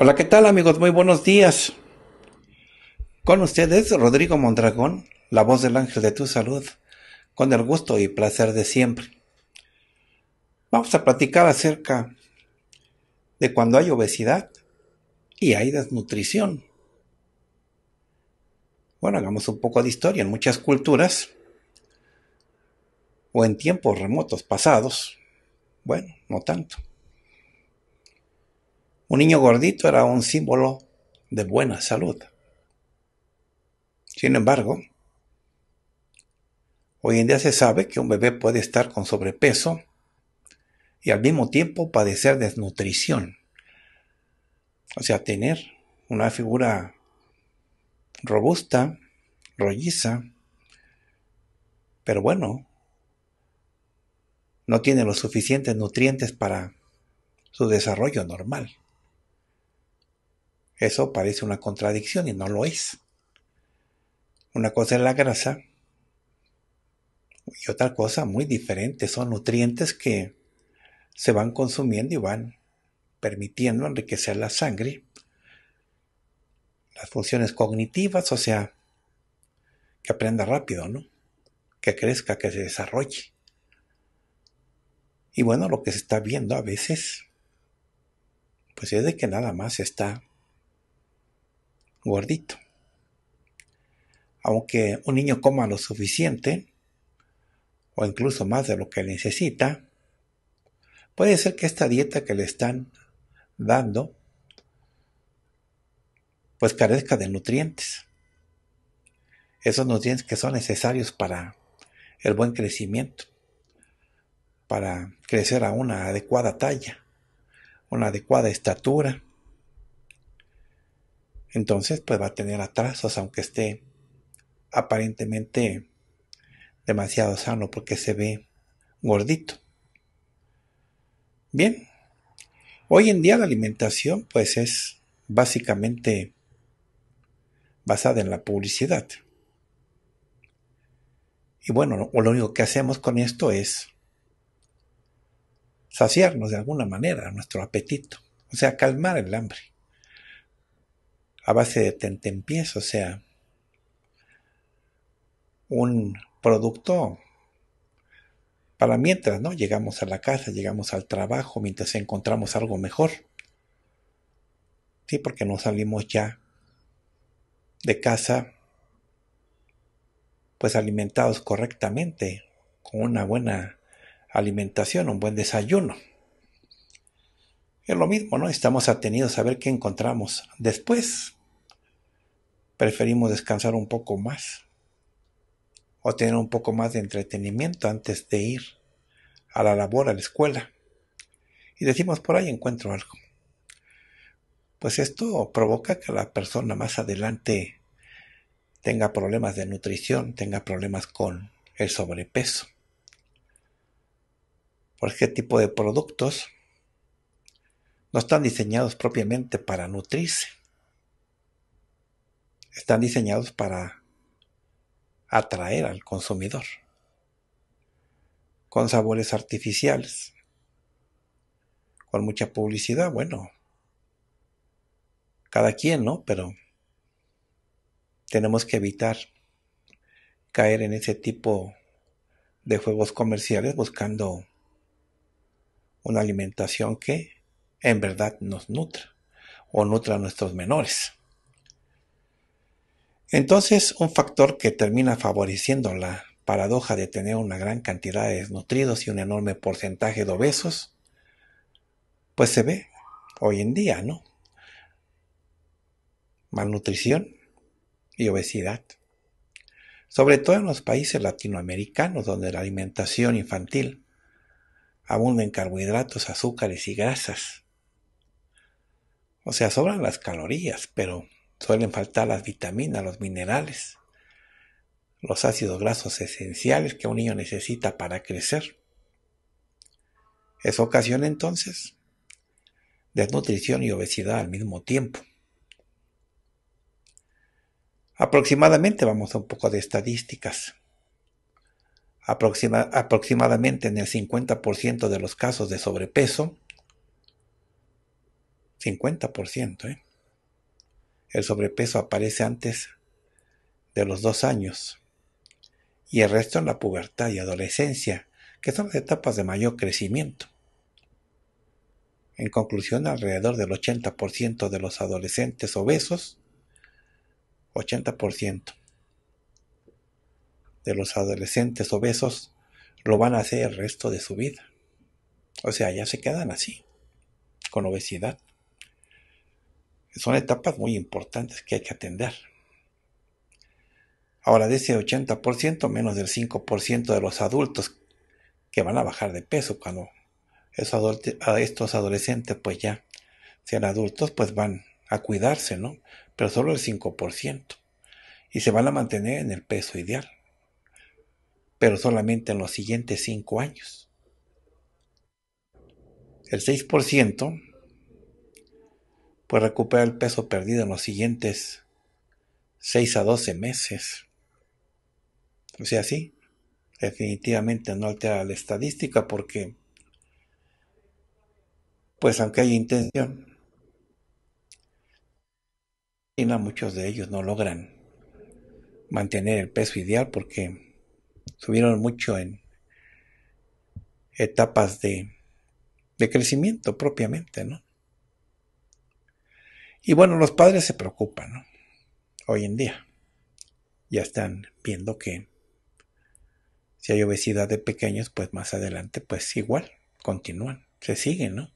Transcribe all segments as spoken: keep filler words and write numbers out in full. Hola, ¿qué tal, amigos? Muy buenos días. Con ustedes, Rodrigo Mondragón, la voz del ángel de tu salud, con el gusto y placer de siempre. Vamos a platicar acerca de cuando hay obesidad y hay desnutrición. Bueno, hagamos un poco de historia. En muchas culturas, o en tiempos remotos pasados, bueno, no tanto, un niño gordito era un símbolo de buena salud. Sin embargo, hoy en día se sabe que un bebé puede estar con sobrepeso y al mismo tiempo padecer desnutrición. O sea, tener una figura robusta, rolliza, pero bueno, no tiene los suficientes nutrientes para su desarrollo normal. Eso parece una contradicción y no lo es. Una cosa es la grasa y otra cosa muy diferente son nutrientes que se van consumiendo y van permitiendo enriquecer la sangre, las funciones cognitivas, o sea, que aprenda rápido, ¿no? Que crezca, que se desarrolle. Y bueno, lo que se está viendo a veces, pues es de que nada más está gordito. Aunque un niño coma lo suficiente, o incluso más de lo que necesita, puede ser que esta dieta que le están dando, pues carezca de nutrientes. Esos nutrientes que son necesarios para el buen crecimiento, para crecer a una adecuada talla, una adecuada estatura. Entonces, pues va a tener atrasos, aunque esté aparentemente demasiado sano porque se ve gordito. Bien, hoy en día la alimentación pues es básicamente basada en la publicidad. Y bueno, lo único que hacemos con esto es saciarnos de alguna manera nuestro apetito, o sea, calmar el hambre a base de tentempiés, o sea, un producto para mientras, ¿no? Llegamos a la casa, llegamos al trabajo, mientras encontramos algo mejor. Sí, porque no salimos ya de casa pues alimentados correctamente, con una buena alimentación, un buen desayuno. Es lo mismo, ¿no? Estamos atenidos a ver qué encontramos después. Preferimos descansar un poco más o tener un poco más de entretenimiento antes de ir a la labor, a la escuela. Y decimos, por ahí encuentro algo. Pues esto provoca que la persona más adelante tenga problemas de nutrición, tenga problemas con el sobrepeso. Porque este tipo de productos no están diseñados propiamente para nutrirse. Están diseñados para atraer al consumidor, con sabores artificiales, con mucha publicidad. Bueno, cada quien, ¿no? Pero tenemos que evitar caer en ese tipo de juegos comerciales buscando una alimentación que en verdad nos nutra o nutra a nuestros menores. Entonces, un factor que termina favoreciendo la paradoja de tener una gran cantidad de desnutridos y un enorme porcentaje de obesos, pues se ve hoy en día, ¿no? Malnutrición y obesidad. sobre todo en los países latinoamericanos, donde la alimentación infantil abunda en carbohidratos, azúcares y grasas. O sea, sobran las calorías, pero suelen faltar las vitaminas, los minerales, los ácidos grasos esenciales que un niño necesita para crecer. Eso ocasiona entonces desnutrición y obesidad al mismo tiempo. Aproximadamente, vamos a un poco de estadísticas, Aproxima, aproximadamente en el cincuenta por ciento de los casos de sobrepeso, cincuenta por ciento, ¿eh? el sobrepeso aparece antes de los dos años y el resto en la pubertad y adolescencia, que son las etapas de mayor crecimiento. En conclusión, alrededor del ochenta por ciento de los adolescentes obesos, ochenta por ciento de los adolescentes obesos lo van a hacer el resto de su vida. O sea, ya se quedan así, con obesidad. Son etapas muy importantes que hay que atender. Ahora, de ese ochenta por ciento, menos del cinco por ciento de los adultos que van a bajar de peso cuando esos estos adolescentes pues ya sean adultos, pues van a cuidarse, ¿no? Pero solo el cinco por ciento. Y se van a mantener en el peso ideal, pero solamente en los siguientes cinco años. El seis por ciento pues recupera el peso perdido en los siguientes seis a doce meses. O sea, sí, definitivamente no altera la estadística porque, pues aunque hay intención, muchos de ellos no logran mantener el peso ideal porque subieron mucho en etapas de, de crecimiento propiamente, ¿no? Y bueno, los padres se preocupan, ¿no? Hoy en día ya están viendo que si hay obesidad de pequeños, pues más adelante, pues igual, continúan, se siguen, ¿no?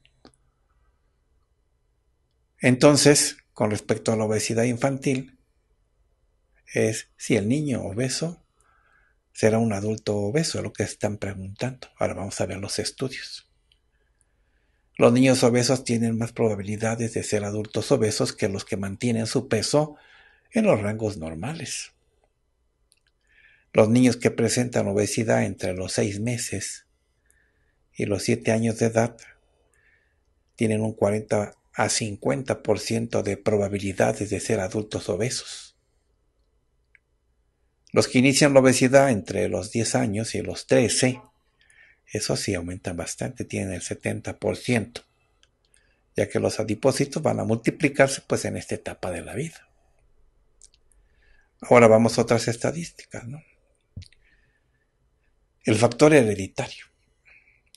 Entonces, con respecto a la obesidad infantil, es si el niño obeso ¿será un adulto obeso? Es lo que están preguntando. Ahora vamos a ver los estudios. Los niños obesos tienen más probabilidades de ser adultos obesos que los que mantienen su peso en los rangos normales. Los niños que presentan obesidad entre los seis meses y los siete años de edad tienen un cuarenta a cincuenta por ciento de probabilidades de ser adultos obesos. Los que inician la obesidad entre los diez años y los trece, eso sí aumentan bastante, tienen el setenta por ciento, ya que los adipocitos van a multiplicarse pues en esta etapa de la vida. Ahora vamos a otras estadísticas, ¿no? El factor hereditario.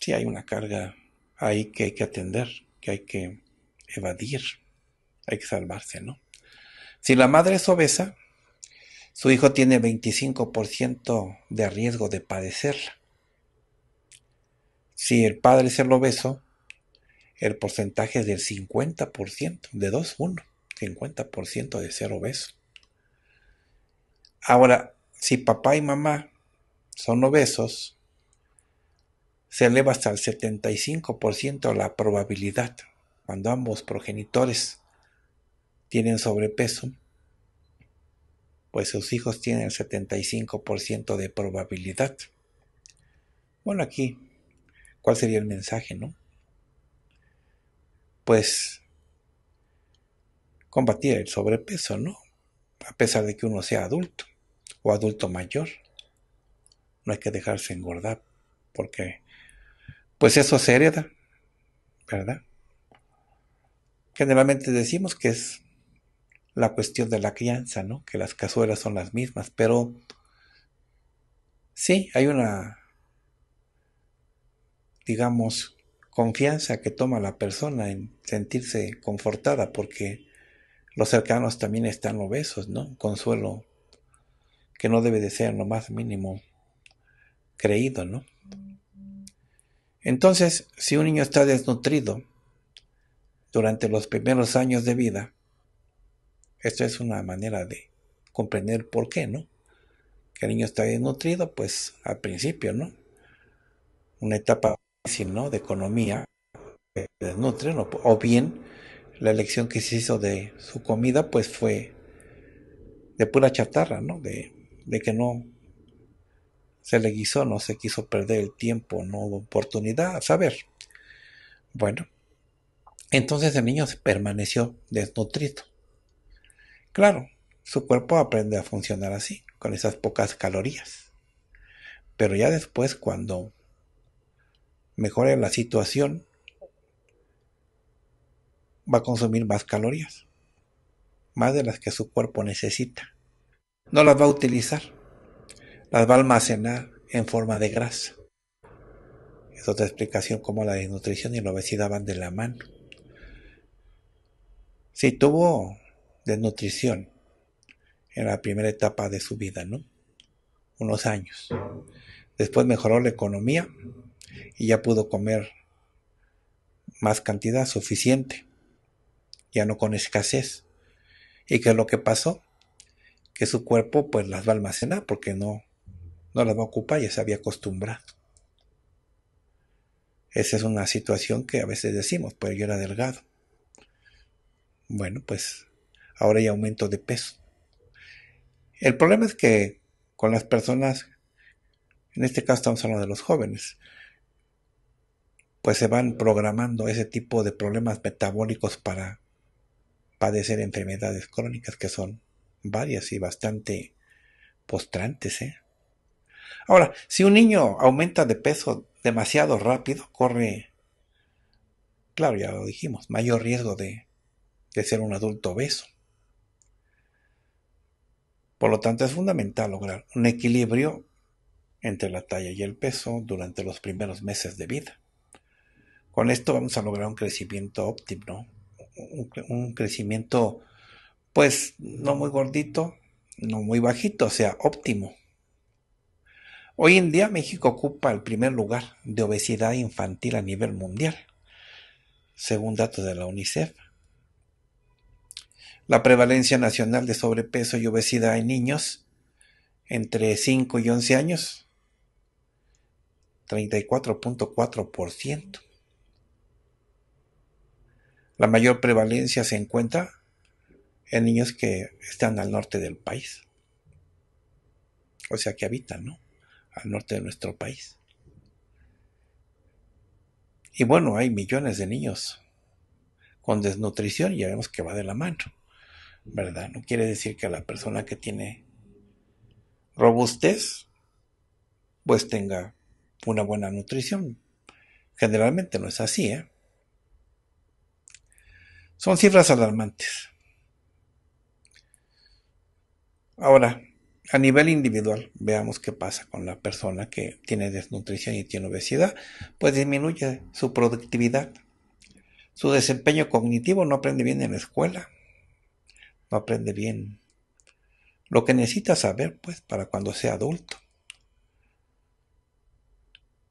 Sí hay una carga ahí que hay que atender, que hay que evadir, hay que salvarse, ¿no? Si la madre es obesa, su hijo tiene veinticinco por ciento de riesgo de padecerla. Si el padre es el obeso, el porcentaje es del cincuenta por ciento, de dos a uno, cincuenta por ciento de ser obeso. Ahora, si papá y mamá son obesos, se eleva hasta el setenta y cinco por ciento la probabilidad, cuando ambos progenitores tienen sobrepeso, pues sus hijos tienen el setenta y cinco por ciento de probabilidad. Bueno, aquí, ¿cuál sería el mensaje, no? Pues, combatir el sobrepeso, ¿no? A pesar de que uno sea adulto o adulto mayor, no hay que dejarse engordar, porque, pues eso se hereda, ¿verdad? Generalmente decimos que es la cuestión de la crianza, ¿no? Que las cazuelas son las mismas, pero sí, hay una, digamos, confianza que toma la persona en sentirse confortada, porque los cercanos también están obesos, ¿no? Consuelo que no debe de ser lo más mínimo creído, ¿no? Entonces, si un niño está desnutrido durante los primeros años de vida, esto es una manera de comprender por qué, ¿no? que el niño está bien nutrido, pues al principio, ¿no? Una etapa difícil, ¿no? De economía, que desnutren, o, o bien la elección que se hizo de su comida, pues fue de pura chatarra, ¿no? De, de que no se le guisó, no se quiso perder el tiempo, no hubo oportunidad, a saber. Bueno, entonces el niño permaneció desnutrido. Claro, su cuerpo aprende a funcionar así, con esas pocas calorías. Pero ya después, cuando mejore la situación, va a consumir más calorías, más de las que su cuerpo necesita. No las va a utilizar, las va a almacenar en forma de grasa. Es otra explicación cómo la desnutrición y la obesidad van de la mano. Si tuvo desnutrición en la primera etapa de su vida, ¿no? Unos años. Después mejoró la economía y ya pudo comer más cantidad suficiente, ya no con escasez. ¿Y qué es lo que pasó? Que su cuerpo pues las va a almacenar porque no, no las va a ocupar, ya se había acostumbrado. Esa es una situación que a veces decimos, pues yo era delgado. Bueno, pues ahora hay aumento de peso. El problema es que con las personas, en este caso estamos hablando de los jóvenes, pues se van programando ese tipo de problemas metabólicos para padecer enfermedades crónicas, que son varias y bastante postrantes, ¿eh? Ahora, si un niño aumenta de peso demasiado rápido, corre, claro, ya lo dijimos, mayor riesgo de, de ser un adulto obeso. Por lo tanto, es fundamental lograr un equilibrio entre la talla y el peso durante los primeros meses de vida. Con esto vamos a lograr un crecimiento óptimo, un, un crecimiento pues no muy gordito, no muy bajito, o sea, óptimo. Hoy en día México ocupa el primer lugar de obesidad infantil a nivel mundial, según datos de la UNICEF. La prevalencia nacional de sobrepeso y obesidad en niños entre cinco y once años, treinta y cuatro punto cuatro por ciento. La mayor prevalencia se encuentra en niños que están al norte del país, o sea que habitan, ¿no?, al norte de nuestro país. Y bueno, hay millones de niños con desnutrición y ya vemos que va de la mano, ¿verdad? No quiere decir que la persona que tiene robustez pues tenga una buena nutrición. Generalmente no es así, ¿eh? Son cifras alarmantes. Ahora, a nivel individual, veamos qué pasa con la persona que tiene desnutrición y tiene obesidad. Pues disminuye su productividad, su desempeño cognitivo, no aprende bien en la escuela, no aprende bien lo que necesita saber, pues, para cuando sea adulto.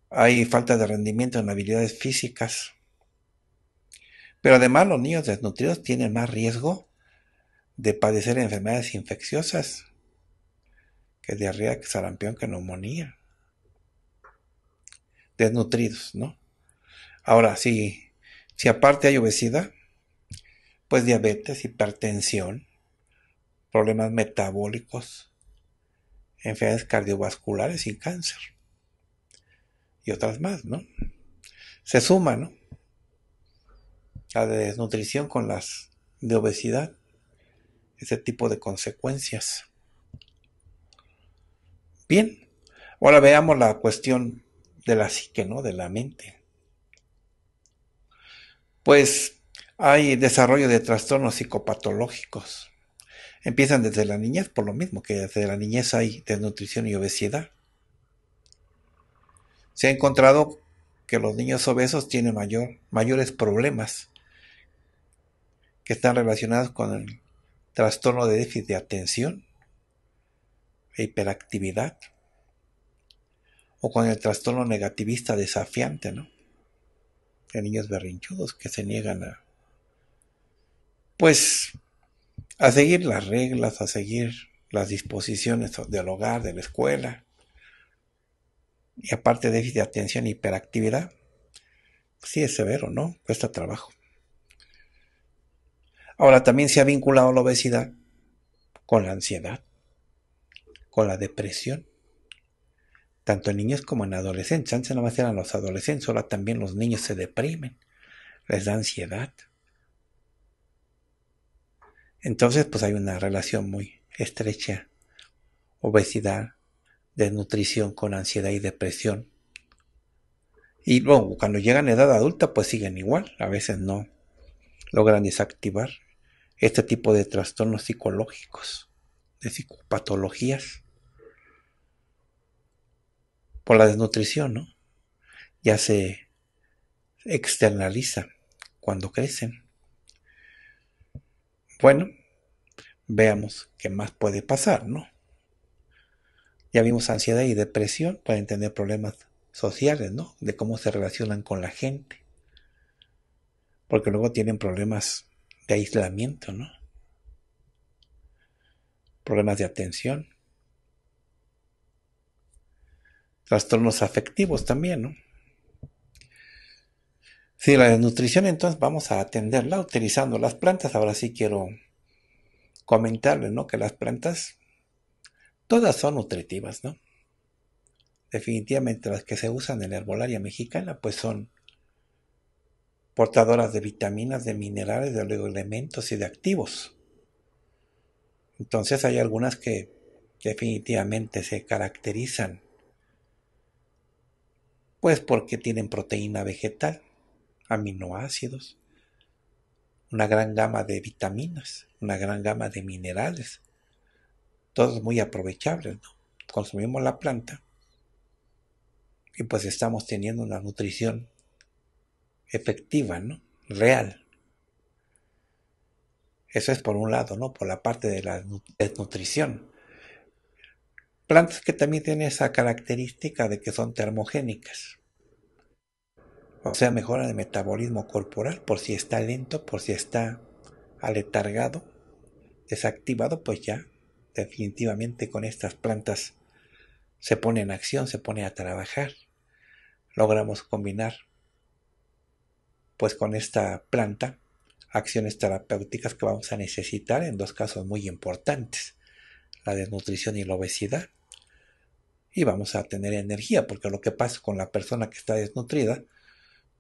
Hay falta de rendimiento en habilidades físicas. Pero además los niños desnutridos tienen más riesgo de padecer enfermedades infecciosas, que diarrea, que sarampión, que neumonía. Desnutridos, ¿no? Ahora, si, si aparte hay obesidad, pues diabetes, hipertensión, problemas metabólicos, enfermedades cardiovasculares y cáncer. Y otras más, ¿no? Se suma, ¿no?, la de desnutrición con las de obesidad, ese tipo de consecuencias. Bien, ahora veamos la cuestión de la psique, ¿no?, de la mente. Pues hay desarrollo de trastornos psicopatológicos. Empiezan desde la niñez, por lo mismo que desde la niñez hay desnutrición y obesidad. Se ha encontrado que los niños obesos tienen mayor, mayores problemas que están relacionados con el trastorno de déficit de atención e hiperactividad, o con el trastorno negativista desafiante, ¿no?, de niños berrinchudos que se niegan a, pues, a seguir las reglas, a seguir las disposiciones del hogar, de la escuela, y aparte déficit de atención e hiperactividad, pues sí es severo, ¿no? Cuesta trabajo. Ahora, también se ha vinculado la obesidad con la ansiedad, con la depresión, tanto en niños como en adolescentes. Antes no más eran los adolescentes, ahora también los niños se deprimen, les da ansiedad. Entonces, pues hay una relación muy estrecha, obesidad, desnutrición con ansiedad y depresión. Y luego, cuando llegan a edad adulta, pues siguen igual, a veces no logran desactivar este tipo de trastornos psicológicos, de psicopatologías, por la desnutrición, ¿no? Ya se externaliza cuando crecen. Bueno, veamos qué más puede pasar, ¿no? Ya vimos ansiedad y depresión, pueden tener problemas sociales, ¿no? De cómo se relacionan con la gente, porque luego tienen problemas de aislamiento, ¿no? Problemas de atención. Trastornos afectivos también, ¿no? Sí, la desnutrición entonces vamos a atenderla utilizando las plantas. Ahora sí quiero comentarles, ¿no? Que las plantas todas son nutritivas, ¿no? Definitivamente las que se usan en la herbolaria mexicana pues son portadoras de vitaminas, de minerales, de oligoelementos y de activos. Entonces hay algunas que definitivamente se caracterizan pues porque tienen proteína vegetal, aminoácidos, una gran gama de vitaminas, una gran gama de minerales, todos muy aprovechables, ¿no? Consumimos la planta y pues estamos teniendo una nutrición efectiva, ¿no? Real. Eso es por un lado, ¿no? Por la parte de la desnutrición. Plantas que también tienen esa característica de que son termogénicas. O sea, mejoran el metabolismo corporal por si está lento, por si está aletargado, desactivado, pues ya definitivamente con estas plantas se pone en acción, se pone a trabajar. Logramos combinar pues con esta planta acciones terapéuticas que vamos a necesitar en dos casos muy importantes, la desnutrición y la obesidad, y vamos a tener energía, porque lo que pasa con la persona que está desnutrida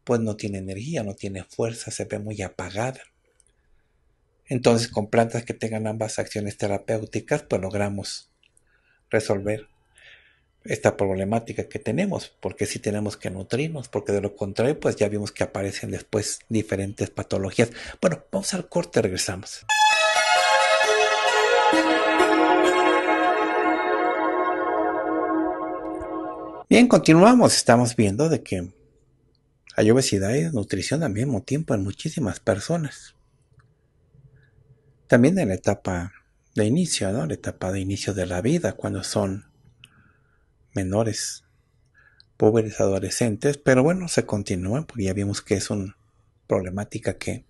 pues no tiene energía, no tiene fuerza, se ve muy apagada. Entonces, con plantas que tengan ambas acciones terapéuticas pues logramos resolver esta problemática que tenemos, porque sí tenemos que nutrirnos, porque de lo contrario pues ya vimos que aparecen después diferentes patologías. Bueno, vamos al corte, regresamos. Bien, continuamos, estamos viendo de que hay obesidad y desnutrición al mismo tiempo en muchísimas personas. También en la etapa de inicio, ¿no? La etapa de inicio de la vida, cuando son menores, pobres, adolescentes, pero bueno, se continúan porque ya vimos que es una problemática que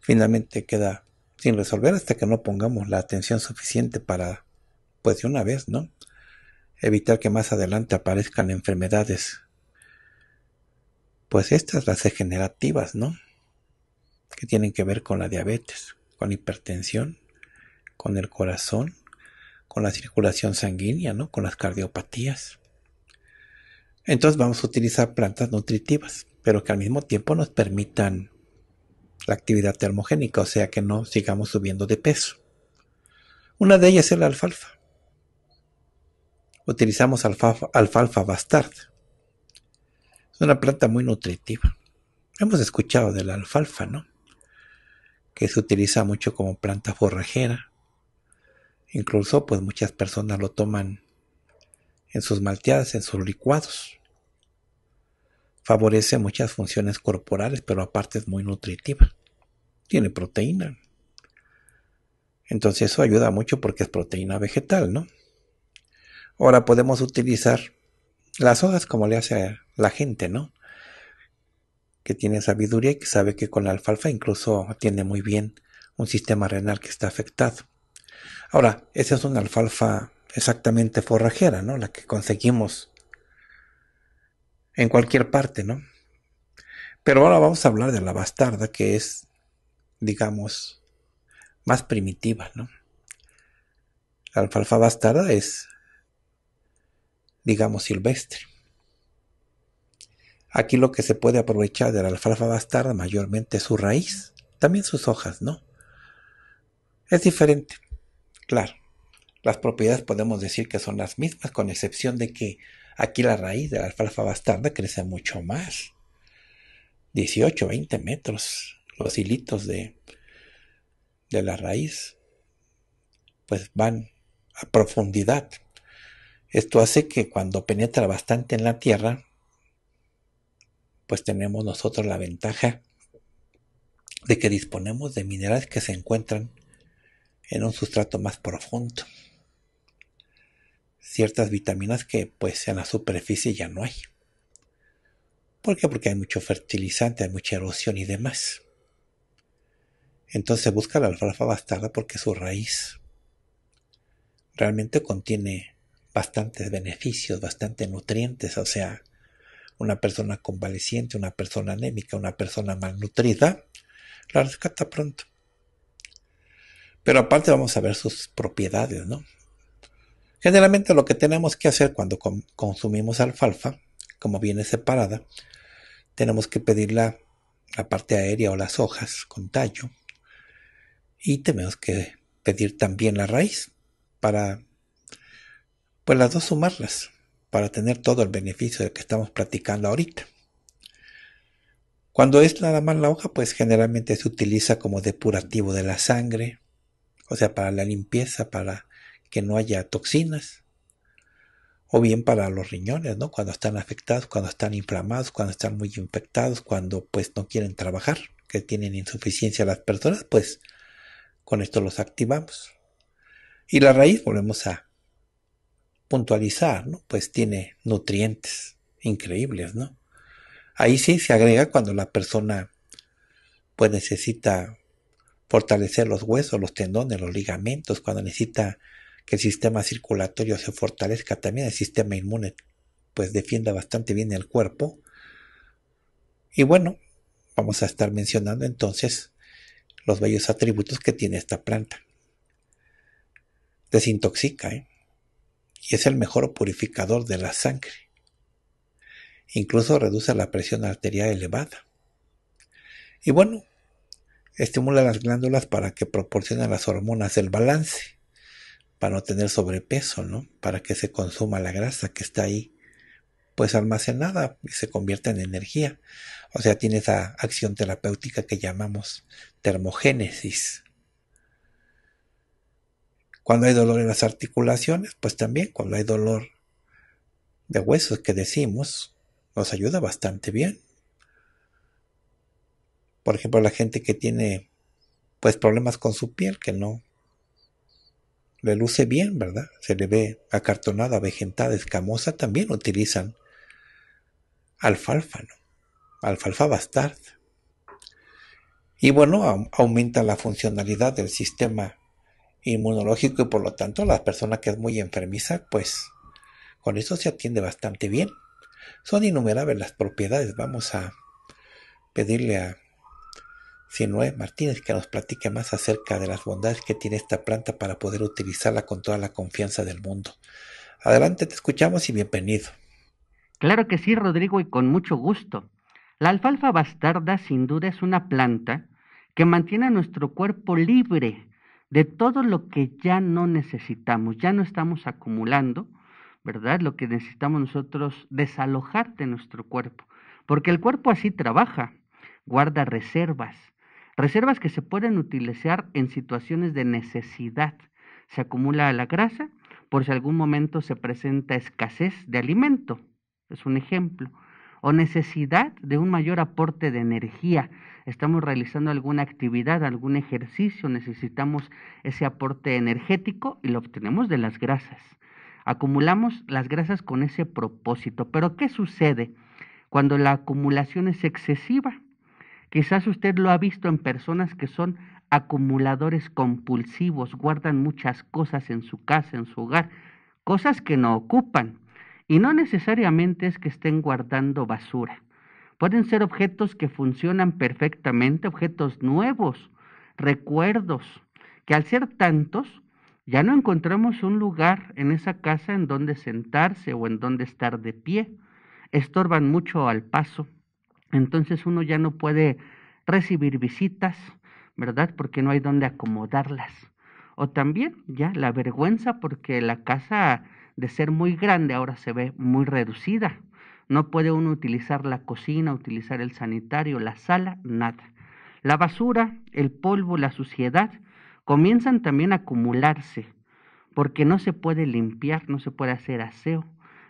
finalmente queda sin resolver hasta que no pongamos la atención suficiente para, pues de una vez, ¿no? Evitar que más adelante aparezcan enfermedades, pues estas, las degenerativas, ¿no? Que tienen que ver con la diabetes, con hipertensión, con el corazón, con la circulación sanguínea, ¿no? Con las cardiopatías. Entonces vamos a utilizar plantas nutritivas, pero que al mismo tiempo nos permitan la actividad termogénica, o sea que no sigamos subiendo de peso. Una de ellas es la alfalfa. Utilizamos alfalfa, alfalfa bastarda. Es una planta muy nutritiva. Hemos escuchado de la alfalfa, ¿no? Que se utiliza mucho como planta forrajera. Incluso pues muchas personas lo toman en sus malteadas, en sus licuados. Favorece muchas funciones corporales, pero aparte es muy nutritiva. Tiene proteína. Entonces eso ayuda mucho porque es proteína vegetal, ¿no? Ahora podemos utilizar las hojas como le hace la gente, ¿no? Que tiene sabiduría y que sabe que con la alfalfa incluso atiende muy bien un sistema renal que está afectado. Ahora, esa es una alfalfa exactamente forrajera, ¿no? La que conseguimos en cualquier parte, ¿no? Pero ahora vamos a hablar de la bastarda, que es, digamos, más primitiva, ¿no? La alfalfa bastarda es, digamos, silvestre. Aquí lo que se puede aprovechar de la alfalfa bastarda mayormente es su raíz, también sus hojas, ¿no? Es diferente, claro. Las propiedades podemos decir que son las mismas, con excepción de que aquí la raíz de la alfalfa bastarda crece mucho más. dieciocho, veinte metros, los hilitos de, de la raíz, pues van a profundidad. Esto hace que cuando penetra bastante en la tierra, pues tenemos nosotros la ventaja de que disponemos de minerales que se encuentran en un sustrato más profundo. Ciertas vitaminas que pues en la superficie ya no hay. ¿Por qué? Porque hay mucho fertilizante, hay mucha erosión y demás. Entonces busca la alfalfa bastarda porque su raíz realmente contiene bastantes beneficios, bastantes nutrientes. O sea, una persona convaleciente, una persona anémica, una persona malnutrida, la rescata pronto. Pero aparte vamos a ver sus propiedades, ¿no? Generalmente lo que tenemos que hacer cuando consumimos alfalfa, como viene separada, tenemos que pedir la, la parte aérea o las hojas con tallo, y tenemos que pedir también la raíz para, pues, las dos sumarlas, para tener todo el beneficio del que estamos platicando ahorita. Cuando es nada más la hoja, pues generalmente se utiliza como depurativo de la sangre, o sea, para la limpieza, para que no haya toxinas, o bien para los riñones, ¿no? Cuando están afectados, cuando están inflamados, cuando están muy infectados, cuando pues no quieren trabajar, que tienen insuficiencia las personas, pues con esto los activamos. Y la raíz, volvemos a puntualizar, ¿no? Pues tiene nutrientes increíbles, ¿no? Ahí sí se agrega cuando la persona pues necesita fortalecer los huesos, los tendones, los ligamentos, cuando necesita que el sistema circulatorio se fortalezca, también el sistema inmune pues defienda bastante bien el cuerpo. Y bueno, vamos a estar mencionando entonces los bellos atributos que tiene esta planta. Desintoxica, ¿eh? Y es el mejor purificador de la sangre. Incluso reduce la presión arterial elevada. Y bueno, estimula las glándulas para que proporcionen las hormonas del balance, para no tener sobrepeso, ¿no? Para que se consuma la grasa que está ahí pues almacenada y se convierta en energía. O sea, tiene esa acción terapéutica que llamamos termogénesis. Cuando hay dolor en las articulaciones, pues también cuando hay dolor de huesos que decimos, nos ayuda bastante bien. Por ejemplo, la gente que tiene pues problemas con su piel, que no le luce bien, ¿verdad? Se le ve acartonada, avejentada, escamosa, también utilizan alfalfa, ¿no? Alfalfa bastarda. Y bueno, aumenta la funcionalidad del sistema inmunológico y por lo tanto las personas que es muy enfermiza, pues con eso se atiende bastante bien. Son innumerables las propiedades. Vamos a pedirle a Sino Martínez que nos platique más acerca de las bondades que tiene esta planta para poder utilizarla con toda la confianza del mundo. Adelante, te escuchamos y bienvenido. Claro que sí, Rodrigo, y con mucho gusto. La alfalfa bastarda sin duda es una planta que mantiene a nuestro cuerpo libre de todo lo que ya no necesitamos, ya no estamos acumulando, ¿verdad? Lo que necesitamos nosotros desalojar de nuestro cuerpo, porque el cuerpo así trabaja, guarda reservas, reservas que se pueden utilizar en situaciones de necesidad. Se acumula la grasa por si algún momento se presenta escasez de alimento, es un ejemplo, o necesidad de un mayor aporte de energía. Estamos realizando alguna actividad, algún ejercicio, necesitamos ese aporte energético y lo obtenemos de las grasas. Acumulamos las grasas con ese propósito. Pero ¿qué sucede cuando la acumulación es excesiva? Quizás usted lo ha visto en personas que son acumuladores compulsivos, guardan muchas cosas en su casa, en su hogar, cosas que no ocupan. Y no necesariamente es que estén guardando basura. Pueden ser objetos que funcionan perfectamente, objetos nuevos, recuerdos, que al ser tantos, ya no encontramos un lugar en esa casa en donde sentarse o en donde estar de pie. Estorban mucho al paso. Entonces uno ya no puede recibir visitas, ¿verdad? Porque no hay donde acomodarlas. O también ya la vergüenza porque la casa de ser muy grande ahora se ve muy reducida. No puede uno utilizar la cocina, utilizar el sanitario, la sala, nada. La basura, el polvo, la suciedad comienzan también a acumularse porque no se puede limpiar, no se puede hacer aseo.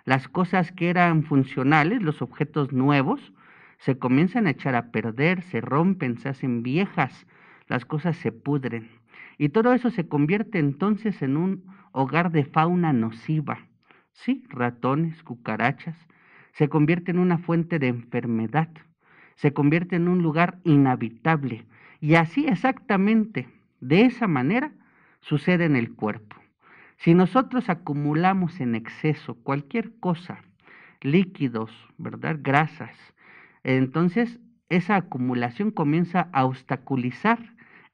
Las cosas que eran funcionales, los objetos nuevos, se comienzan a echar a perder, se rompen, se hacen viejas, las cosas se pudren. Y todo eso se convierte entonces en un hogar de fauna nociva, sí, ratones, cucarachas, se convierte en una fuente de enfermedad, se convierte en un lugar inhabitable. Y así exactamente, de esa manera, sucede en el cuerpo. Si nosotros acumulamos en exceso cualquier cosa, líquidos, ¿verdad?, grasas, entonces esa acumulación comienza a obstaculizar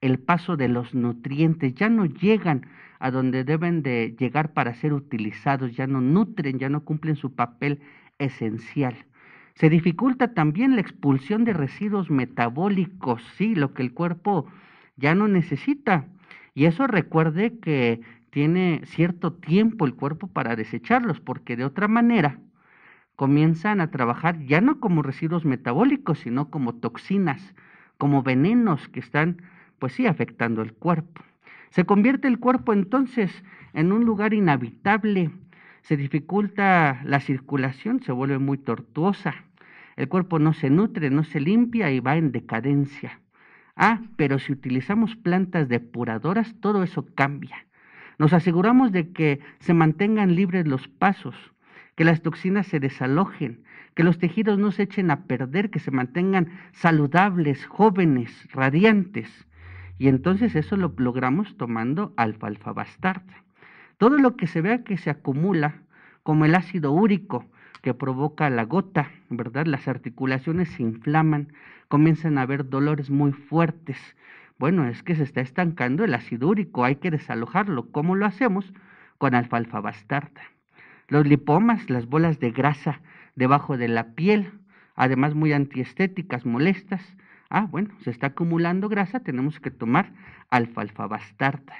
el paso de los nutrientes, ya no llegan a donde deben de llegar para ser utilizados, ya no nutren, ya no cumplen su papel esencial. Se dificulta también la expulsión de residuos metabólicos, sí, lo que el cuerpo ya no necesita. Y eso recuerde que tiene cierto tiempo el cuerpo para desecharlos, porque de otra manera comienzan a trabajar ya no como residuos metabólicos, sino como toxinas, como venenos que están, pues sí, afectando el cuerpo. Se convierte el cuerpo entonces en un lugar inhabitable, se dificulta la circulación, se vuelve muy tortuosa, el cuerpo no se nutre, no se limpia y va en decadencia. Ah, pero si utilizamos plantas depuradoras, todo eso cambia. Nos aseguramos de que se mantengan libres los pasos, que las toxinas se desalojen, que los tejidos no se echen a perder, que se mantengan saludables, jóvenes, radiantes. Y entonces eso lo logramos tomando alfalfa bastarda. Todo lo que se vea que se acumula, como el ácido úrico que provoca la gota, ¿verdad? Las articulaciones se inflaman, comienzan a haber dolores muy fuertes. Bueno, es que se está estancando el ácido úrico, hay que desalojarlo. ¿Cómo lo hacemos? Con alfalfa bastarda. Los lipomas, las bolas de grasa debajo de la piel, además muy antiestéticas, molestas. Ah, bueno, se está acumulando grasa, tenemos que tomar alfalfa bastarda.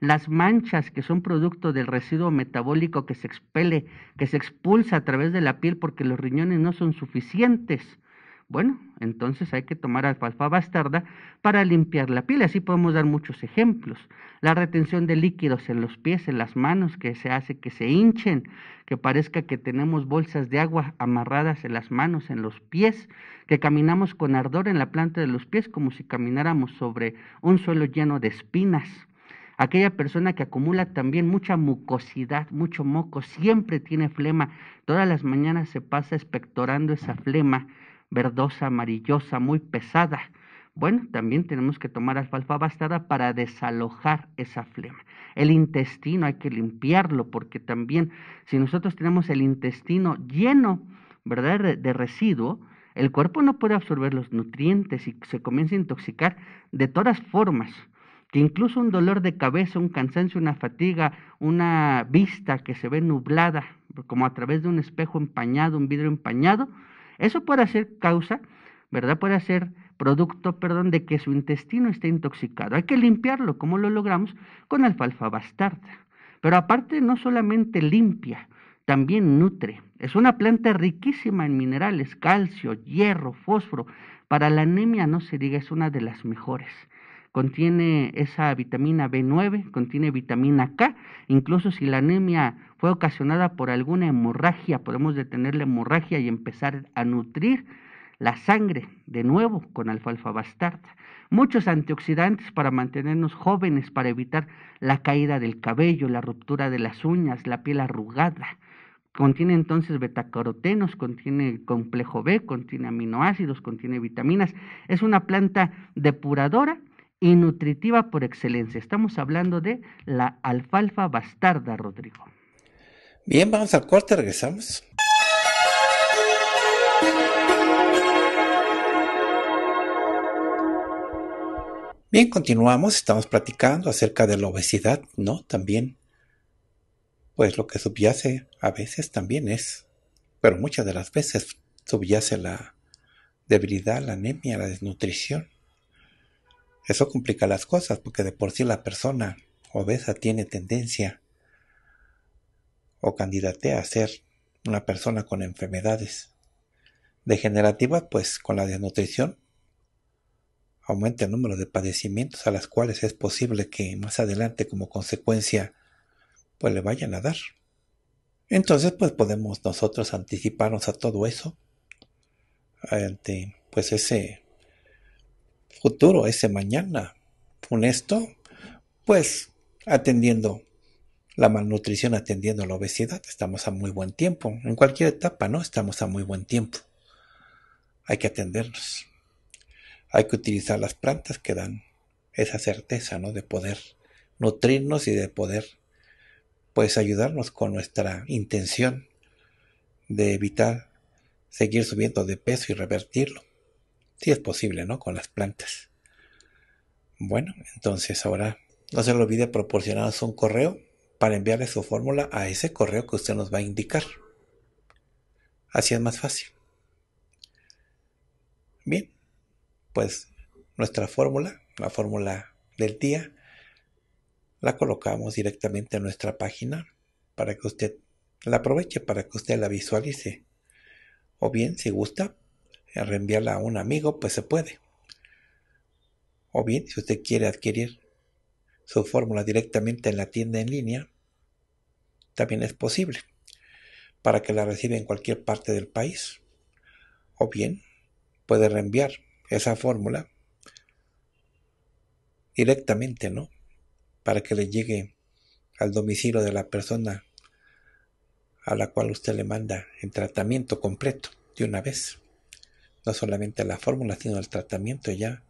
Las manchas que son producto del residuo metabólico que se expele, que se expulsa a través de la piel porque los riñones no son suficientes. Bueno, entonces hay que tomar alfalfa bastarda para limpiar la piel. Así podemos dar muchos ejemplos. La retención de líquidos en los pies, en las manos, que se hace que se hinchen, que parezca que tenemos bolsas de agua amarradas en las manos, en los pies, que caminamos con ardor en la planta de los pies como si camináramos sobre un suelo lleno de espinas. Aquella persona que acumula también mucha mucosidad, mucho moco, siempre tiene flema. Todas las mañanas se pasa expectorando esa flema verdosa, amarillosa, muy pesada. Bueno, también tenemos que tomar alfalfa bastarda para desalojar esa flema. El intestino hay que limpiarlo porque también si nosotros tenemos el intestino lleno, ¿verdad?, de residuo, el cuerpo no puede absorber los nutrientes y se comienza a intoxicar de todas formas. Que incluso un dolor de cabeza, un cansancio, una fatiga, una vista que se ve nublada, como a través de un espejo empañado, un vidrio empañado, eso puede ser causa, ¿verdad? Puede ser producto, perdón, de que su intestino esté intoxicado. Hay que limpiarlo. ¿Cómo lo logramos? Con alfalfa bastarda. Pero aparte no solamente limpia, también nutre. Es una planta riquísima en minerales, calcio, hierro, fósforo. Para la anemia no se diga, es una de las mejores. Contiene esa vitamina B nueve, contiene vitamina K, incluso si la anemia fue ocasionada por alguna hemorragia, podemos detener la hemorragia y empezar a nutrir la sangre de nuevo con alfalfa bastarda. Muchos antioxidantes para mantenernos jóvenes, para evitar la caída del cabello, la ruptura de las uñas, la piel arrugada. Contiene entonces betacarotenos, contiene complejo B, contiene aminoácidos, contiene vitaminas. Es una planta depuradora y nutritiva por excelencia. Estamos hablando de la alfalfa bastarda, Rodrigo. Bien, vamos al corte, regresamos. Bien, continuamos, estamos platicando acerca de la obesidad, ¿no? También, pues lo que subyace a veces también es, pero muchas de las veces subyace la debilidad, la anemia, la desnutrición. Eso complica las cosas porque de por sí la persona obesa tiene tendencia o candidatea a ser una persona con enfermedades degenerativas, pues con la desnutrición aumenta el número de padecimientos a las cuales es posible que más adelante como consecuencia pues le vayan a dar. Entonces pues podemos nosotros anticiparnos a todo eso, ante pues ese futuro, ese mañana funesto, pues atendiendo la malnutrición, atendiendo la obesidad. Estamos a muy buen tiempo, en cualquier etapa, ¿no? Estamos a muy buen tiempo. Hay que atendernos. Hay que utilizar las plantas que dan esa certeza, ¿no? De poder nutrirnos y de poder, pues, ayudarnos con nuestra intención de evitar seguir subiendo de peso y revertirlo. Si es posible, ¿no? Con las plantas. Bueno, entonces ahora no se le olvide proporcionarnos un correo para enviarle su fórmula a ese correo que usted nos va a indicar. Así es más fácil. Bien. Pues nuestra fórmula, la fórmula del día, la colocamos directamente en nuestra página para que usted la aproveche, para que usted la visualice. O bien, si gusta, reenviarla a un amigo, pues se puede. O bien, si usted quiere adquirir su fórmula directamente en la tienda en línea, también es posible, para que la reciba en cualquier parte del país. O bien, puede reenviar esa fórmula directamente, ¿no? Para que le llegue al domicilio de la persona a la cual usted le manda el tratamiento completo de una vez. No solamente la fórmula, sino el tratamiento ya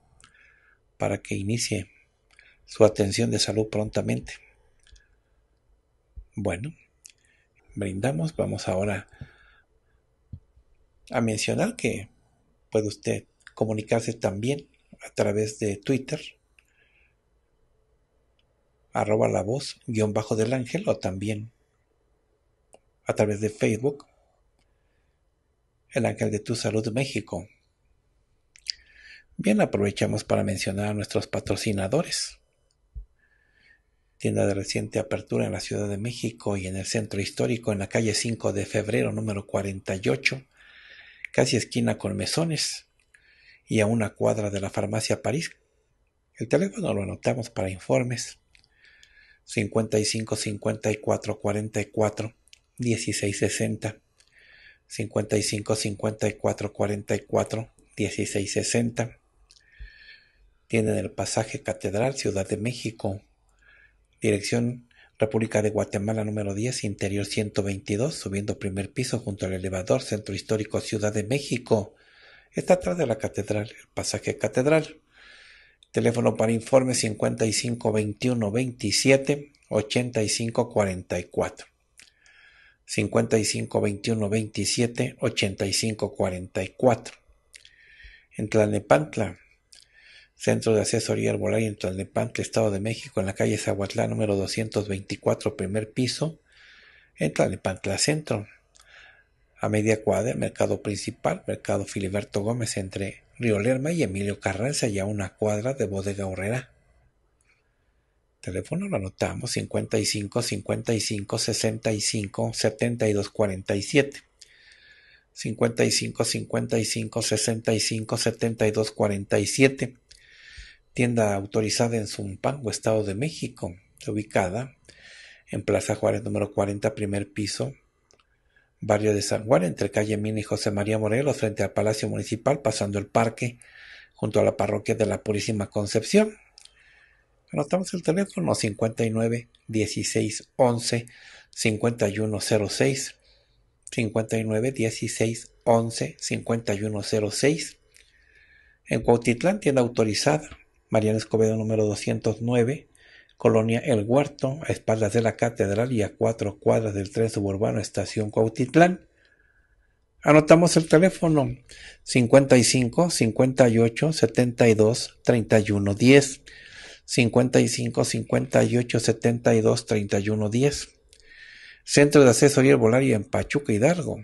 para que inicie su atención de salud prontamente. Bueno, brindamos. Vamos ahora a mencionar que puede usted comunicarse también a través de Twitter, arroba la voz guión bajo del ángel, o también a través de Facebook, el ángel de tu salud México. Bien, aprovechamos para mencionar a nuestros patrocinadores. Tienda de reciente apertura en la Ciudad de México y en el Centro Histórico, en la calle cinco de febrero, número cuarenta y ocho, casi esquina con Mesones, y a una cuadra de la farmacia París. El teléfono lo anotamos para informes: cincuenta y cinco, cincuenta y cuatro, cuarenta y cuatro, dieciséis sesenta, cincuenta y cinco, cincuenta y cuatro, cuarenta y cuatro, dieciséis sesenta. Tienen el pasaje Catedral, Ciudad de México, dirección República de Guatemala número diez, interior ciento veintidós, subiendo primer piso junto al elevador, Centro Histórico, Ciudad de México. Está atrás de la catedral, el pasaje catedral. Teléfono para informe cincuenta y cinco, veintiuno, veintisiete, ochenta y cinco, cuarenta y cuatro. cincuenta y cinco, veintiuno, veintisiete, ochenta y cinco, cuarenta y cuatro. En Tlalnepantla, Centro de Asesoría Herbolaria en Tlalnepantla, Estado de México, en la calle Zahuatlán, número doscientos veinticuatro, primer piso, en Tlalnepantla Centro. A media cuadra, mercado principal, mercado Filiberto Gómez, entre Río Lerma y Emilio Carranza, y a una cuadra de Bodega Horrera. Teléfono lo anotamos: cincuenta y cinco, cincuenta y cinco, sesenta y cinco, setenta y dos, cuarenta y siete. cincuenta y cinco, cincuenta y cinco, sesenta y cinco, setenta y dos, cuarenta y siete. Tienda autorizada en Zumpango, Estado de México, ubicada en Plaza Juárez, número cuarenta, primer piso, barrio de San Juan, entre calle Mina y José María Morelos, frente al Palacio Municipal, pasando el parque, junto a la parroquia de la Purísima Concepción. Anotamos el teléfono: cincuenta y nueve, dieciséis, once, cincuenta y uno, cero seis, cincuenta y nueve, dieciséis, once, cincuenta y uno, cero seis. En Cuautitlán, tienda autorizada Mariano Escobedo número doscientos nueve, Colonia El Huerto, a espaldas de la Catedral y a cuatro cuadras del tren suburbano Estación Cuautitlán. Anotamos el teléfono cincuenta y cinco, cincuenta y ocho, setenta y dos, treinta y uno, diez, cincuenta y cinco, cincuenta y ocho, setenta y dos, treinta y uno, diez. Centro de Asesoría Herbolaria en Pachuca, Hidalgo.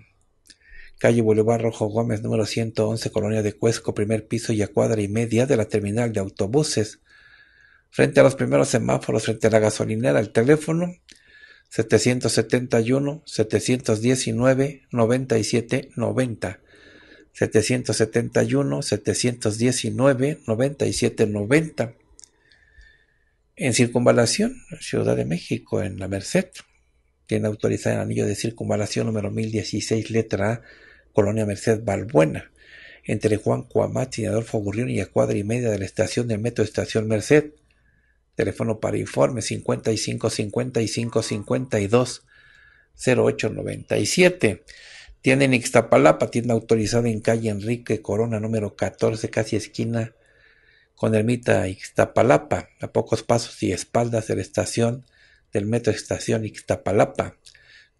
Calle Boulevard Rojo Gómez, número ciento once, Colonia de Cuesco, primer piso y a cuadra y media de la terminal de autobuses. Frente a los primeros semáforos, frente a la gasolinera, el teléfono setecientos setenta y uno, setecientos diecinueve, noventa y siete noventa. setecientos setenta y uno, setecientos diecinueve, noventa y siete noventa. En Circunvalación, Ciudad de México, en la Merced. Tiene autorizada el anillo de circunvalación número mil dieciséis, letra A, Colonia Merced Balbuena, entre Juan Cuamatz y Adolfo Gurrión y a cuadra y media de la estación del metro Estación Merced. Teléfono para informe cincuenta y cinco, cincuenta y cinco, cincuenta y dos, cero ocho noventa y siete. Tienda en Ixtapalapa, tienda autorizada en calle Enrique Corona, número catorce, casi esquina con Ermita Ixtapalapa, a pocos pasos y espaldas de la estación del metro Estación Ixtapalapa.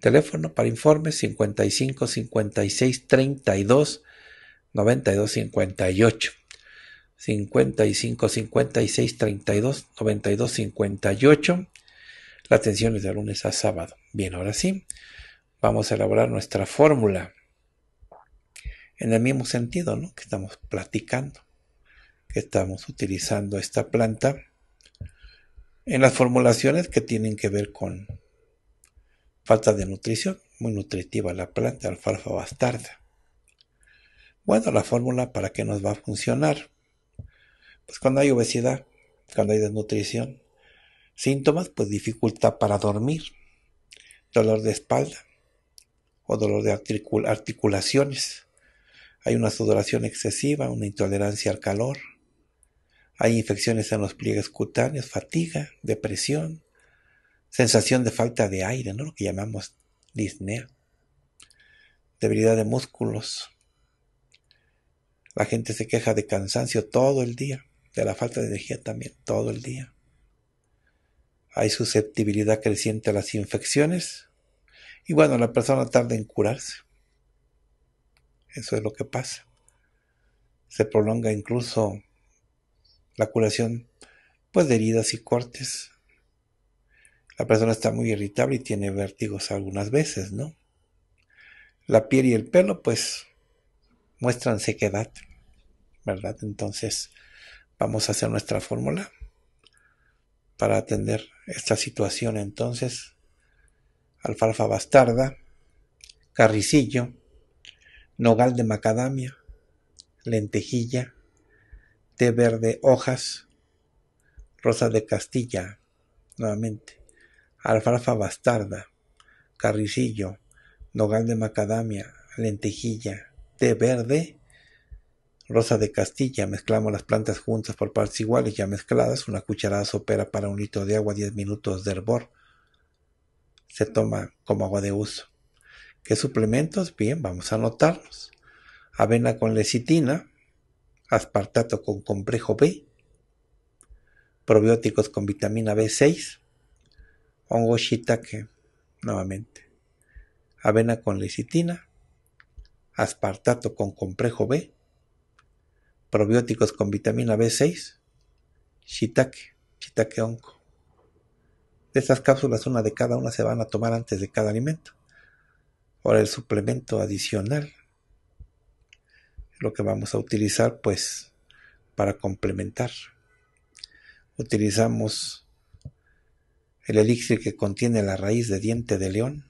Teléfono para informe cincuenta y cinco, cincuenta y seis, treinta y dos, noventa y dos cincuenta y ocho. cincuenta y cinco, cincuenta y seis, treinta y dos, noventa y dos cincuenta y ocho. La atención es de lunes a sábado. Bien, ahora sí, vamos a elaborar nuestra fórmula en el mismo sentido, ¿no?, que estamos platicando, que estamos utilizando esta planta en las formulaciones que tienen que ver con falta de nutrición. Muy nutritiva la planta, alfalfa bastarda. Bueno, la fórmula para qué nos va a funcionar. Pues cuando hay obesidad, cuando hay desnutrición, síntomas, pues dificultad para dormir, dolor de espalda o dolor de articul- articulaciones, hay una sudoración excesiva, una intolerancia al calor, hay infecciones en los pliegues cutáneos, fatiga, depresión, sensación de falta de aire, ¿no?, lo que llamamos disnea, debilidad de músculos. La gente se queja de cansancio todo el día, de la falta de energía también, todo el día. Hay susceptibilidad creciente a las infecciones. Y bueno, la persona tarda en curarse. Eso es lo que pasa. Se prolonga incluso la curación, pues, de heridas y cortes. La persona está muy irritable y tiene vértigos algunas veces, ¿no? La piel y el pelo, pues, muestran sequedad, ¿verdad? Entonces, vamos a hacer nuestra fórmula para atender esta situación. Entonces, alfalfa bastarda, carricillo, nogal de macadamia, lentejilla, té verde, hojas, rosa de Castilla, nuevamente, alfalfa bastarda, carricillo, nogal de macadamia, lentejilla, té verde, rosa de Castilla. Mezclamos las plantas juntas por partes iguales, ya mezcladas. Una cucharada sopera para un litro de agua, diez minutos de hervor. Se toma como agua de uso. ¿Qué suplementos? Bien, vamos a anotarlos. Avena con lecitina, aspartato con complejo B, probióticos con vitamina B seis, hongo shiitake, nuevamente. Avena con lecitina, aspartato con complejo B, probióticos con vitamina B seis, shiitake, shiitake onco. De estas cápsulas, una de cada una se van a tomar antes de cada alimento. Ahora, el suplemento adicional, lo que vamos a utilizar, pues, para complementar. Utilizamos el elixir que contiene la raíz de diente de león.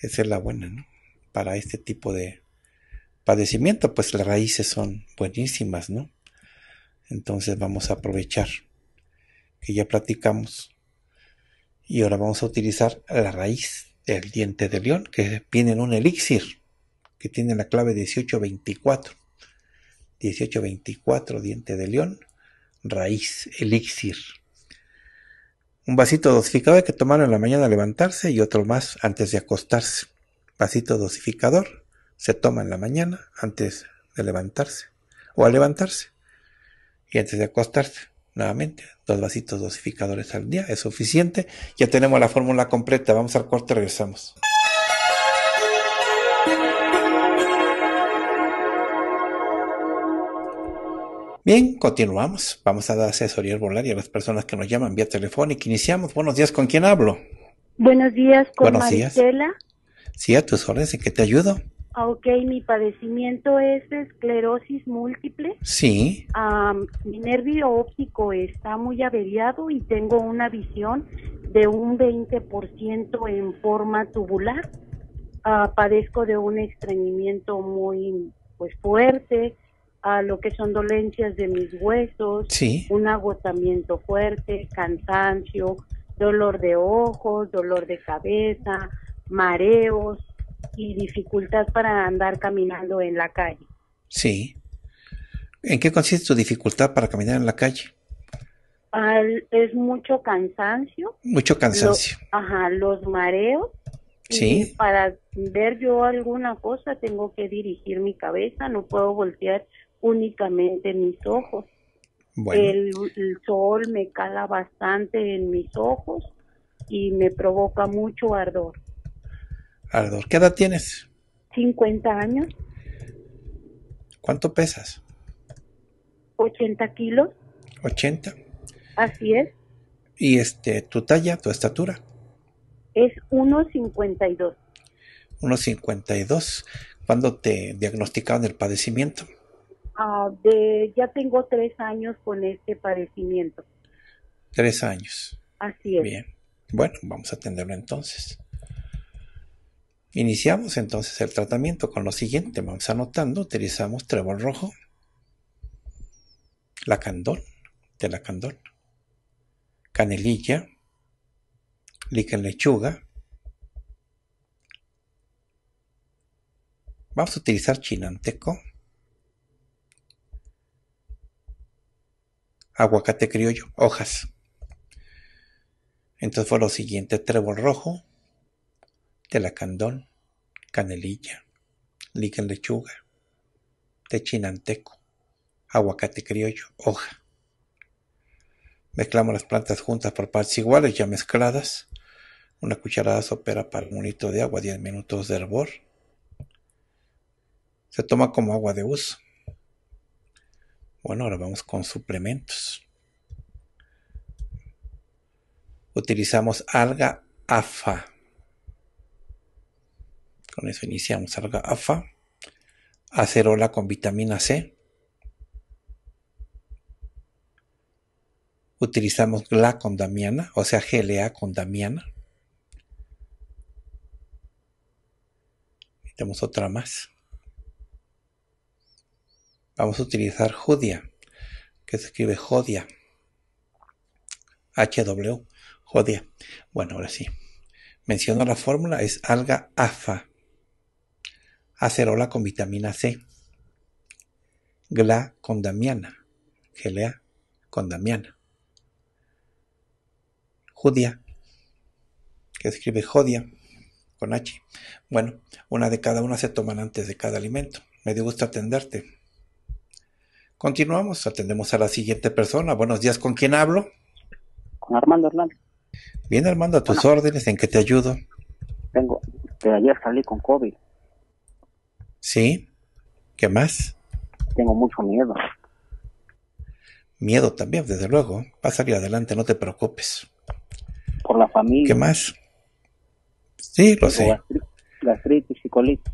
Esa es la buena, ¿no?, para este tipo de padecimiento, pues las raíces son buenísimas, ¿no? Entonces vamos a aprovechar que ya platicamos y ahora vamos a utilizar la raíz del diente de león, que viene en un elixir que tiene la clave dieciocho veinticuatro. dieciocho veinticuatro, diente de león, raíz, elixir. Un vasito dosificado hay que tomar en la mañana al levantarse y otro más antes de acostarse. Vasito dosificador se toma en la mañana antes de levantarse o al levantarse y antes de acostarse, nuevamente, dos vasitos dosificadores al día, es suficiente. Ya tenemos la fórmula completa, vamos al corte y regresamos. Bien, continuamos. Vamos a dar asesoría herbolaria a las personas que nos llaman vía telefónica. Iniciamos. Buenos días, ¿con quién hablo? Buenos días, con Maricela. Sí, a tus órdenes, ¿en qué te ayudo? Ok, mi padecimiento es esclerosis múltiple. Sí. Um, mi nervio óptico está muy averiado y tengo una visión de un veinte por ciento en forma tubular. Uh, padezco de un estreñimiento muy pues fuerte, a lo que son dolencias de mis huesos, sí, un agotamiento fuerte, cansancio, dolor de ojos, dolor de cabeza, mareos y dificultad para andar caminando en la calle. Sí. ¿En qué consiste tu dificultad para caminar en la calle? Al, es mucho cansancio. Mucho cansancio. Lo, ajá, los mareos. Sí. Y para ver yo alguna cosa tengo que dirigir mi cabeza, no puedo voltear únicamente mis ojos. Bueno. El, el sol me cala bastante en mis ojos y me provoca mucho ardor. Ardor. ¿Qué edad tienes? cincuenta años. ¿Cuánto pesas? ochenta kilos. ¿ochenta? Así es. ¿Y este, tu talla, tu estatura? Es uno cincuenta y dos. uno cincuenta y dos. ¿Cuándo te diagnosticaron el padecimiento? Uh, de, ya tengo tres años con este padecimiento. Tres años. Así es. Bien. Bueno, vamos a atenderlo entonces. Iniciamos entonces el tratamiento con lo siguiente. Vamos anotando. Utilizamos trébol rojo, lacandón, de lacandón, canelilla, líquen lechuga. Vamos a utilizar chinanteco, aguacate criollo, hojas. Entonces fue lo siguiente: trébol rojo, telacandón, canelilla, líquen lechuga, té chinanteco, aguacate criollo, hoja. Mezclamos las plantas juntas por partes iguales, ya mezcladas. Una cucharada sopera para un litro de agua, diez minutos de hervor. Se toma como agua de uso. Bueno, ahora vamos con suplementos. Utilizamos alga AFA. Con eso iniciamos alga AFA. Acerola con vitamina C. Utilizamos GLA con damiana, o sea GLA con damiana. Tenemos otra más. Vamos a utilizar jodia, que se escribe jodia, H W, jodia. Bueno, ahora sí. Menciono la fórmula, es alga AFA, acerola con vitamina C, GLA con damiana, GLA con damiana, jodia, que se escribe jodia, con H. Bueno, una de cada una se toman antes de cada alimento. Me dio gusto atenderte. Continuamos, atendemos a la siguiente persona. Buenos días, ¿con quién hablo? Con Armando Hernández. Bien, Armando, a tus bueno, órdenes, ¿en qué te ayudo? Tengo, de ayer salí con COVID. ¿Sí? ¿Qué más? Tengo mucho miedo. Miedo también, desde luego. Va a salir adelante, no te preocupes. Por la familia. ¿Qué más? Sí, lo tengo sé. Gastri gastritis y colitis.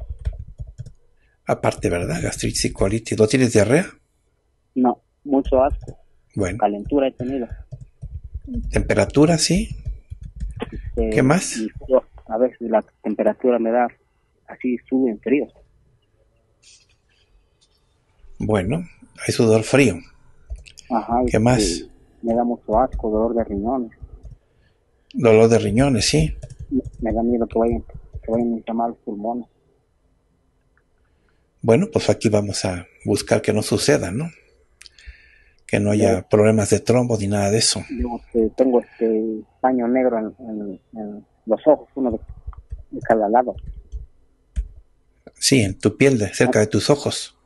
Aparte, ¿verdad? Gastritis y colitis. ¿No tienes diarrea? No, mucho asco. Bueno. Calentura he tenido. ¿Temperatura, sí? Este, ¿Qué más? A veces la temperatura me da así, sube en frío. Bueno, hay sudor frío. Ajá. ¿Qué más? Me da mucho asco, dolor de riñones. Dolor de riñones, sí. Me da miedo que vayan, que vayan a inflamar los pulmones. Bueno, pues aquí vamos a buscar que no suceda, ¿no? Que no haya sí. problemas de trombo ni nada de eso. Yo eh, tengo este paño negro en, en, en los ojos, uno de, de cada lado. Sí, en tu piel, de, cerca ah, de tus ojos.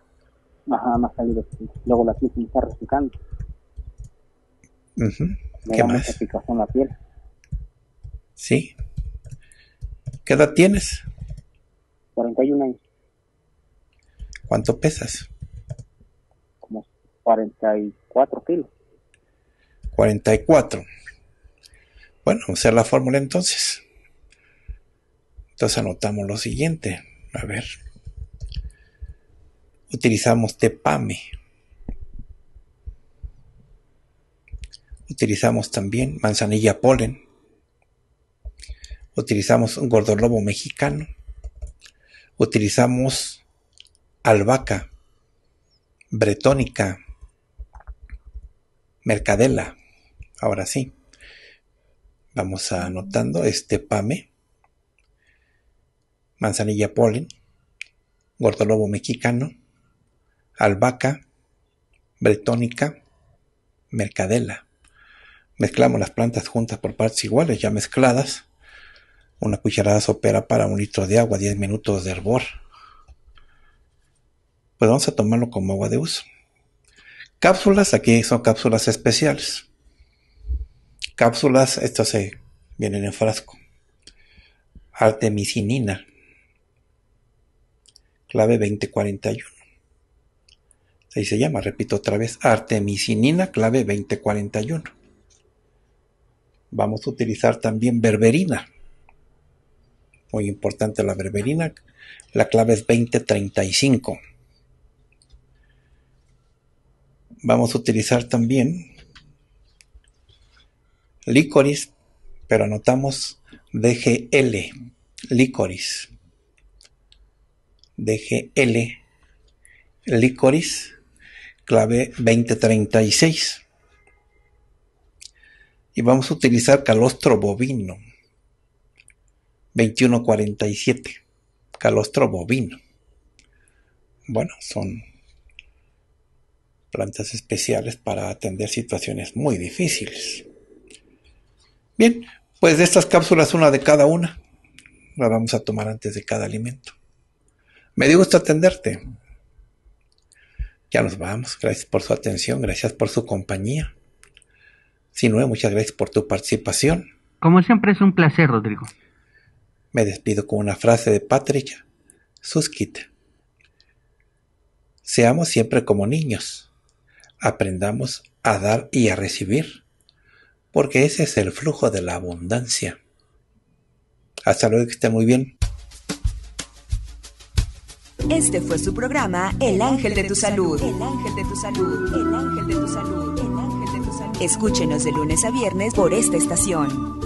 Ajá, más salido. Luego la piel se me está resecando. Uh-huh. Me ¿Qué da más? Mucha picazón la piel. Sí. ¿Qué edad tienes? cuarenta y un años. ¿Cuánto pesas? Como cuarenta y cuatro kilos. cuarenta y cuatro. Bueno, usar la fórmula entonces. Entonces anotamos lo siguiente. A ver. Utilizamos Tepame. Utilizamos también manzanilla polen. Utilizamos un gordolobo mexicano. Utilizamos albahaca, bretónica, mercadela. Ahora sí, vamos anotando este pame, manzanilla polen, gordolobo mexicano, albahaca, bretónica, mercadela. Mezclamos las plantas juntas por partes iguales, ya mezcladas. Una cucharada sopera para un litro de agua, diez minutos de hervor. Pues vamos a tomarlo como agua de uso. Cápsulas, aquí son cápsulas especiales. Cápsulas, estas se vienen en frasco. Artemisinina. Clave veinte cuarenta y uno. Ahí se llama, repito otra vez, artemisinina, clave veinte cuarenta y uno. Vamos a utilizar también berberina. Muy importante la berberina, la clave es veinte treinta y cinco. Vamos a utilizar también licorice, pero anotamos D G L, licorice. D G L, licorice, clave veinte treinta y seis. Y vamos a utilizar calostro bovino. veintiuno cuarenta y siete, calostro bovino. Bueno, son plantas especiales para atender situaciones muy difíciles. Bien, pues de estas cápsulas, una de cada una, la vamos a tomar antes de cada alimento. Me dio gusto atenderte. Ya nos vamos, gracias por su atención, gracias por su compañía. Sino, muchas gracias por tu participación. Como siempre es un placer, Rodrigo. Me despido con una frase de Patricia Susquita. Seamos siempre como niños. Aprendamos a dar y a recibir, porque ese es el flujo de la abundancia. Hasta luego, que esté muy bien. Este fue su programa El Ángel de tu Salud. El Ángel de tu Salud. El Ángel de tu Salud. El Ángel de tu Salud. Escúchenos de lunes a viernes por esta estación.